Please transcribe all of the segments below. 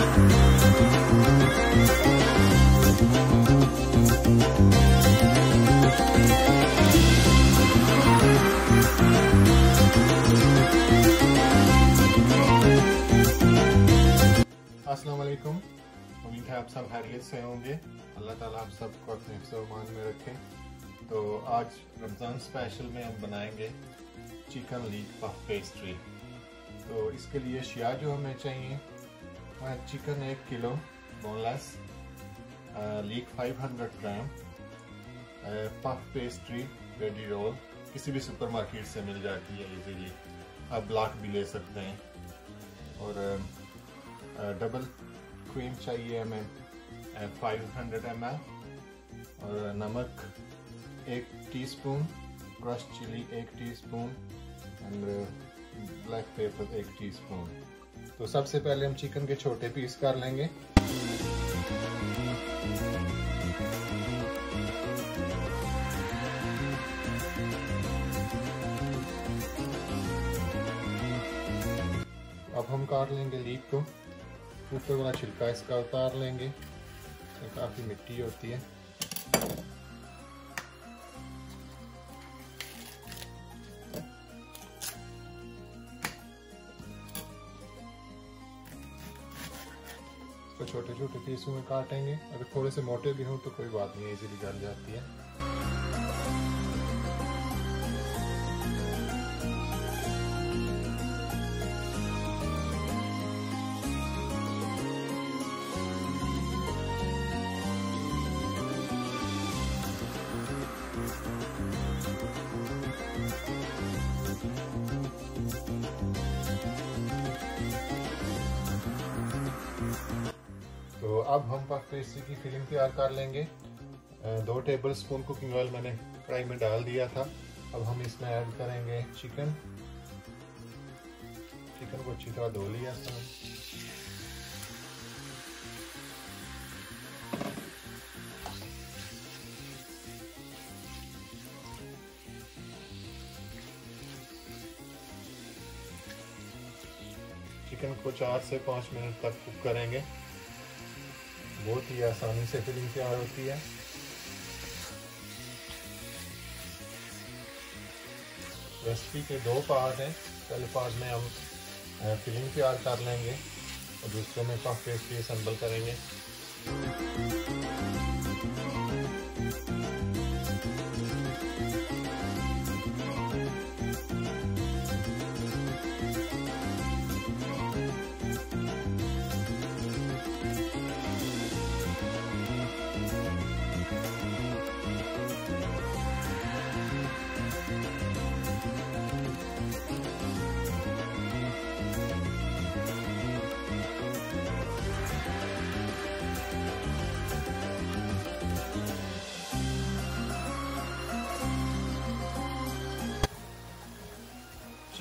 अस्सलामुअलैकुम। उम्मीद है आप सब खैरियत से होंगे। अल्लाह ताला आप सबको अपने हिफ्ज़-ओ-अमान में रखे। तो आज रमज़ान स्पेशल में हम बनाएंगे चिकन लीग पफ पेस्ट्री। तो इसके लिए शिया जो हमें चाहिए वह chicken 1 kilo boneless, leg 500 gram, puff pastry ready roll किसी भी सुपरमार्केट से मिल जाती है इजीली। आप ब्लैक भी ले सकते हैं। और डबल क्रीम चाहिए हमें 500 ml, और नमक 1 teaspoon, crush chilli 1 teaspoon and black pepper 1 teaspoon. तो सबसे पहले हम चिकन के छोटे पीस कर लेंगे। अब हम काट लेंगे लीग को, ऊपर वाला छिलका इसका उतार लेंगे, काफी मिट्टी होती है। इसको छोटे छोटे पीसों में काटेंगे। अगर थोड़े से मोटे भी हो तो कोई बात नहीं, इजीली गल जाती है। तो अब हम पफ पेस्ट्री की फिलिंग तैयार कर लेंगे। 2 टेबलस्पून कुकिंग ऑयल मैंने कढ़ाई में डाल दिया था। अब हम इसमें ऐड करेंगे चिकन। चिकन को अच्छी तरह धो लिया इसमें। चिकन को 4 से 5 मिनट तक कुक करेंगे। बहुत ही आसानी से फिलिंग तैयार होती है। रेसिपी के 2 पार्ट हैं। पहले पार्ट में हम फिलिंग तैयार कर लेंगे और दूसरे में पफ पेस्ट्री असेंबल करेंगे।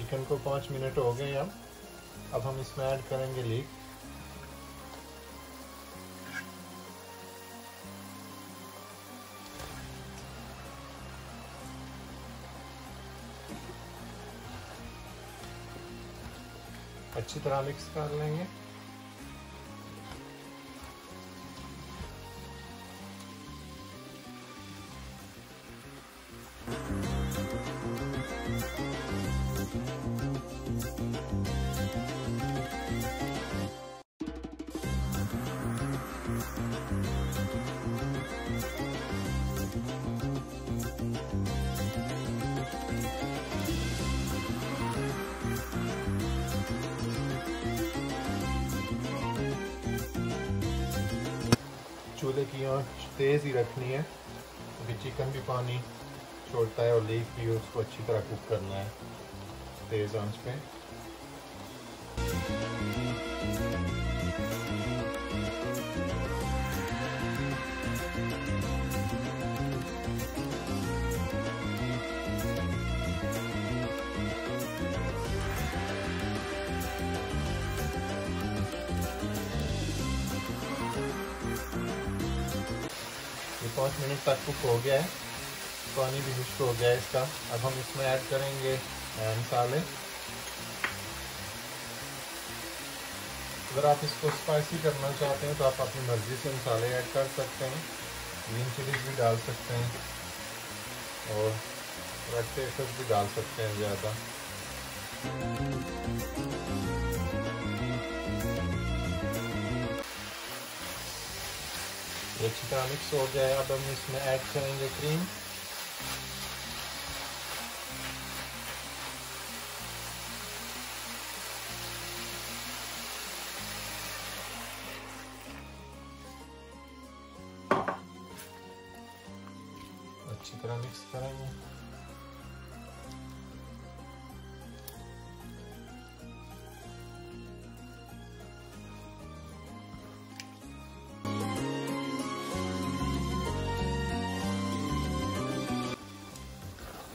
चिकन को 5 मिनट हो गए। अब हम इसमें ऐड करेंगे लीग। अच्छी तरह मिक्स कर लेंगे। चूल्हे की आंच तेज़ ही रखनी है क्योंकि चिकन भी पानी छोड़ता है और लीग भी, उसको अच्छी तरह कुक करना है तेज़ आंच पे। ये 5 मिनट तक कुक हो गया है, पानी भी खुश्क हो गया है इसका। अब हम इसमें ऐड करेंगे मसाले। अगर आप इसको स्पाइसी करना चाहते हैं तो आप अपनी मर्ज़ी से मसाले ऐड कर सकते हैं, ग्रीन चिलीज भी डाल सकते हैं और रेड पेपर्स भी डाल सकते हैं ज़्यादा। ये अच्छी तरह मिक्स हो जाए। अब हम इसमें ऐड करेंगे क्रीम। अच्छी तरह मिक्स करेंगे।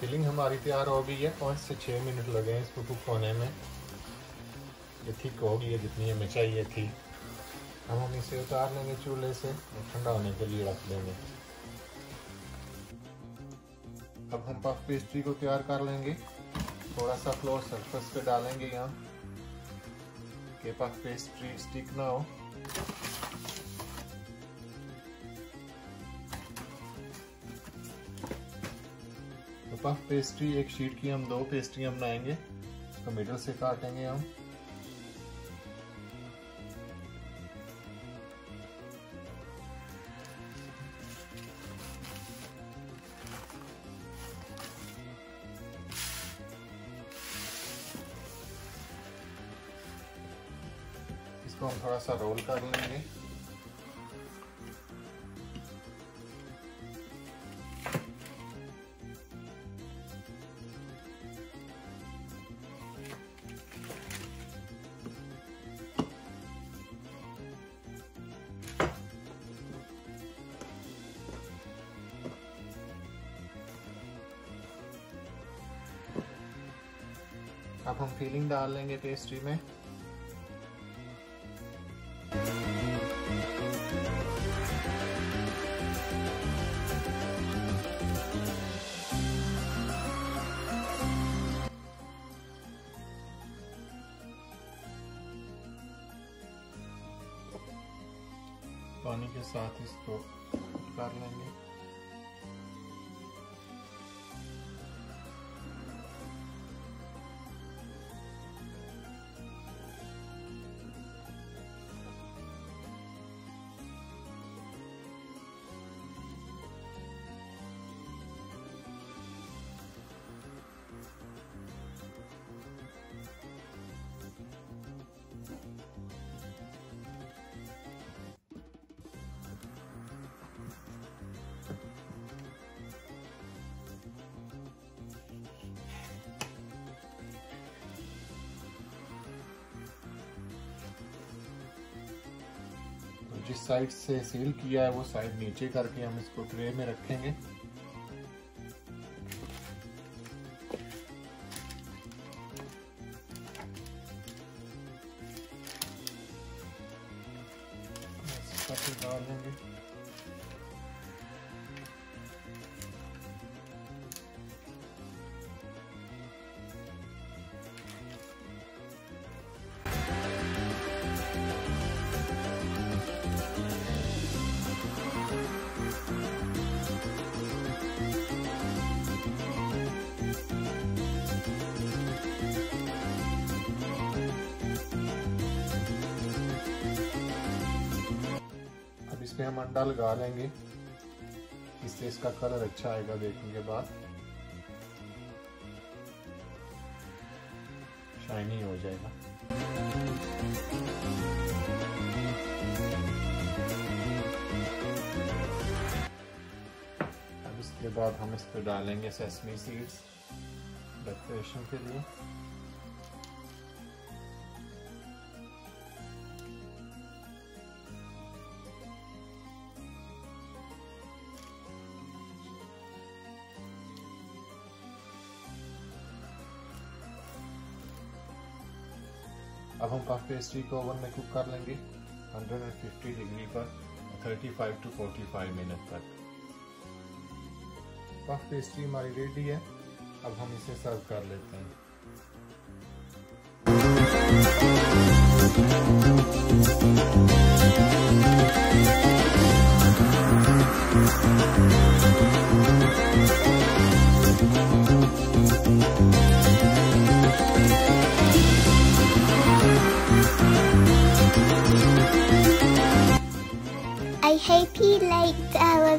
फिलिंग हमारी तैयार हो गई है। 5 से 6 मिनट लगे हैं इसको कुक होने में। ये ठीक हो गई है जितनी हमें चाहिए थी। अब हम इसे उतार लेंगे चूल्हे से और ठंडा होने के लिए रख देंगे। अब हम पफ पेस्ट्री को तैयार कर लेंगे। थोड़ा सा फ्लोर सरफेस पे डालेंगे यहाँ कि पफ पेस्ट्री स्टिक ना हो। तो पफ पेस्ट्री एक शीट की हम 2 पेस्ट्रियाँ बनाएंगे। तो मिडल से काटेंगे हम। इसको हम थोड़ा सा रोल कर लेंगे। अब हम फिलिंग डाल लेंगे पेस्ट्री में। पानी के साथ इसको डाल लेंगे। जिस साइड से सील किया है वो साइड नीचे करके हम इसको ट्रे में रखेंगे। इसमें हम अंडा लगा लेंगे, इससे इसका कलर अच्छा आएगा देखने के बाद, शाइनी हो जाएगा। अब इसके बाद हम इस पर डालेंगे सेसमी सीड्स डेकोरेशन के लिए। अब हम पफ पेस्ट्री को ओवन में कुक कर लेंगे 150 डिग्री पर 35 टू 45 मिनट तक। पफ पेस्ट्री हमारी रेडी है। अब हम इसे सर्व कर लेते हैं। I hope you liked our